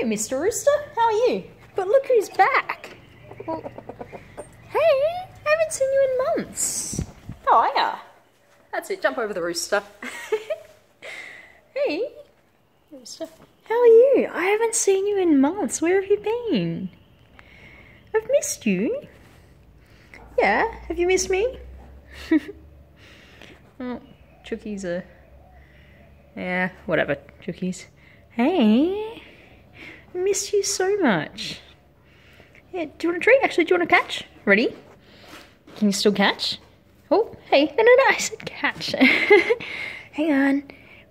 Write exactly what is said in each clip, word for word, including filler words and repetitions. Hey, Mister Rooster, how are you? But look who's back. Well, hey, I haven't seen you in months. Oh, yeah. That's it, jump over the rooster. Hey, Rooster, how are you? I haven't seen you in months. Where have you been? I've missed you. Yeah, have you missed me? Well, Chookie's a... Yeah, whatever, Chookie's. Hey, I missed you so much. Yeah, do you want a treat? Actually, do you want to catch? Ready? Can you still catch? Oh, hey, no, no, no, I said catch. Hang on.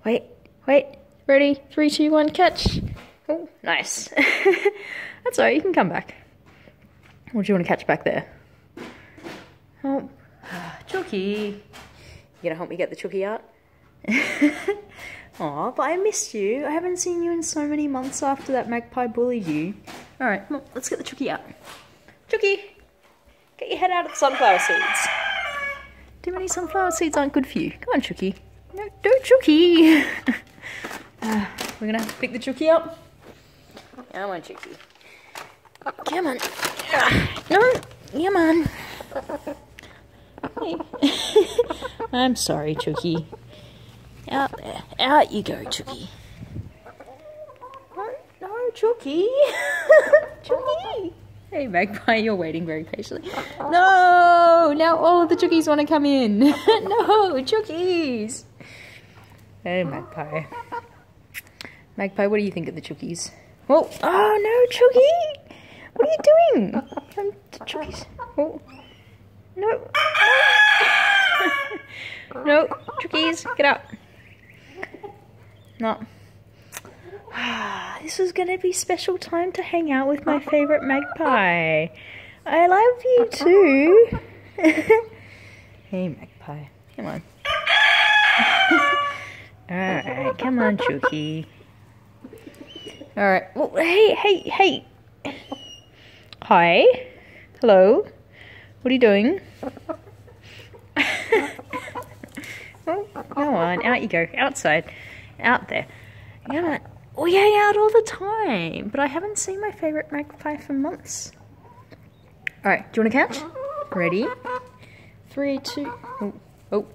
Wait, wait, ready? Three, two, one, catch. Oh, nice. That's all right, you can come back. What do you want to catch back there? Oh, ah, Chookie. You gonna help me get the Chookie out? Aw, but I missed you. I haven't seen you in so many months after that magpie bullied you. All right, well, let's get the Chookie out. Chookie, get your head out of the sunflower seeds. Too many sunflower seeds aren't good for you. Come on, Chookie. No, don't Chookie. uh, we're gonna pick the Chookie up. I want Chookie. Come on. No, come on. Hey. I'm sorry, Chookie. Out there. Out you go, Chookie. No, no, Chookie. Chookie. Hey, Magpie, you're waiting very patiently. No! Now all of the Chookies want to come in. No, Chookies. Hey, Magpie. Magpie, what do you think of the Chookies? Whoa. Oh, no, Chookie. What are you doing? Come to Chookies. Oh. No. No. No, Chookies, get up. No. This was going to be special time to hang out with my favourite magpie. I love you too. Hey, magpie. Come on. Alright, come on, Chookie. Alright. Well, hey, hey, hey. Hi. Hello. What are you doing? Oh, go on. Out you go. Outside. Out there. Come on. We hang out all the time, but I haven't seen my favourite magpie for months. Alright, do you want to catch? Ready? Three, two... Oh. Oh.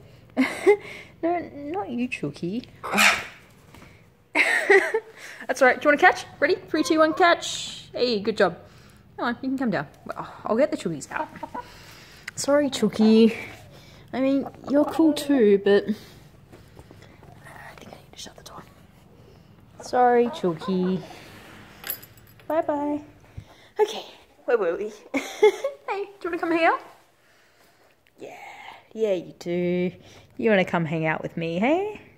No, not you, Chookie. Oh. That's alright. Do you want to catch? Ready? Three, two, one, catch. Hey, good job. Come on, you can come down. Well, I'll get the Chookies out. Sorry, Chookie. I mean, you're cool too, but... Sorry, Chookie. Bye-bye. Okay, where were we? Hey, do you want to come hang out? Yeah, yeah, you do. You want to come hang out with me, hey?